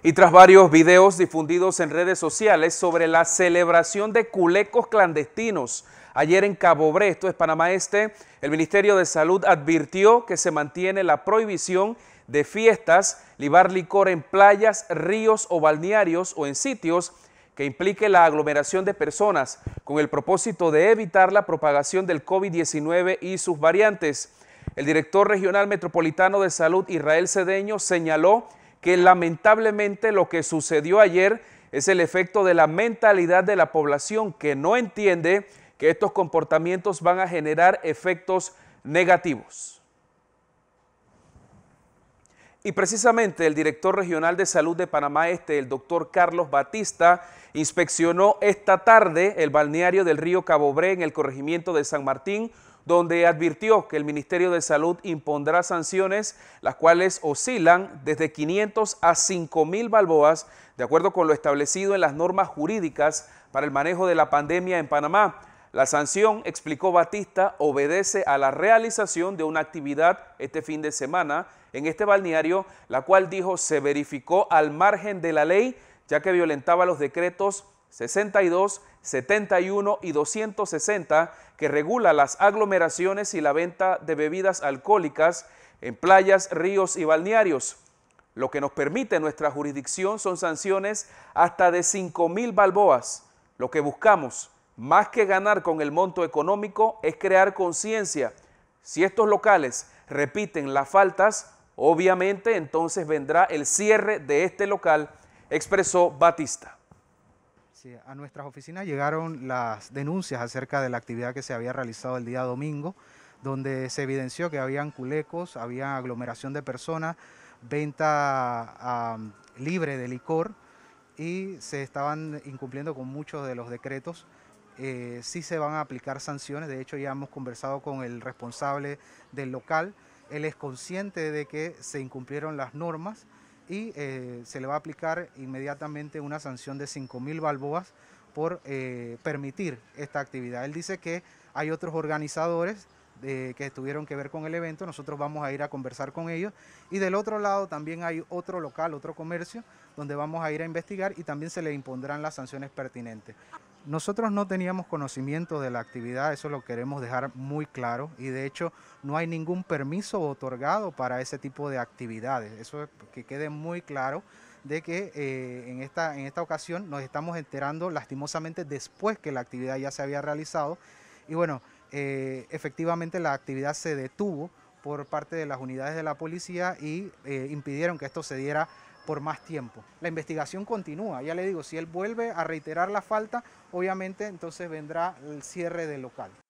Y tras varios videos difundidos en redes sociales sobre la celebración de culecos clandestinos ayer en Cabo Bre, esto es Panamá Este, el Ministerio de Salud advirtió que se mantiene la prohibición de fiestas, libar licor en playas, ríos o balnearios o en sitios que implique la aglomeración de personas, con el propósito de evitar la propagación del COVID-19 y sus variantes. El director regional metropolitano de salud, Israel Cedeño, señaló que lamentablemente lo que sucedió ayer es el efecto de la mentalidad de la población que no entiende que estos comportamientos van a generar efectos negativos. Y precisamente el director regional de salud de Panamá Este, el doctor Carlos Batista, inspeccionó esta tarde el balneario del río Cabo Bre en el corregimiento de San Martín, donde advirtió que el Ministerio de Salud impondrá sanciones, las cuales oscilan desde 500 a 5.000 balboas, de acuerdo con lo establecido en las normas jurídicas para el manejo de la pandemia en Panamá. La sanción, explicó Batista, obedece a la realización de una actividad este fin de semana en este balneario, la cual, dijo, se verificó al margen de la ley, ya que violentaba los decretos 62, 71 y 260 que regula las aglomeraciones y la venta de bebidas alcohólicas en playas, ríos y balnearios. Lo que nos permite nuestra jurisdicción son sanciones hasta de 5.000 balboas. Lo que buscamos, más que ganar con el monto económico, es crear conciencia. Si estos locales repiten las faltas, obviamente entonces vendrá el cierre de este local, expresó Batista. Sí, a nuestras oficinas llegaron las denuncias acerca de la actividad que se había realizado el día domingo, donde se evidenció que habían culecos, había aglomeración de personas, venta libre de licor y se estaban incumpliendo con muchos de los decretos. Sí se van a aplicar sanciones, de hecho ya hemos conversado con el responsable del local, él es consciente de que se incumplieron las normas, y se le va a aplicar inmediatamente una sanción de 5.000 balboas por permitir esta actividad. Él dice que hay otros organizadores que tuvieron que ver con el evento, nosotros vamos a ir a conversar con ellos, y del otro lado también hay otro local, otro comercio, donde vamos a ir a investigar y también se le impondrán las sanciones pertinentes. Nosotros no teníamos conocimiento de la actividad, eso lo queremos dejar muy claro, y de hecho no hay ningún permiso otorgado para ese tipo de actividades. Eso es que quede muy claro de que en esta ocasión nos estamos enterando lastimosamente después que la actividad ya se había realizado y bueno, efectivamente la actividad se detuvo por parte de las unidades de la policía y impidieron que esto se diera por más tiempo. La investigación continúa, ya le digo, si él vuelve a reiterar la falta, obviamente entonces vendrá el cierre del local.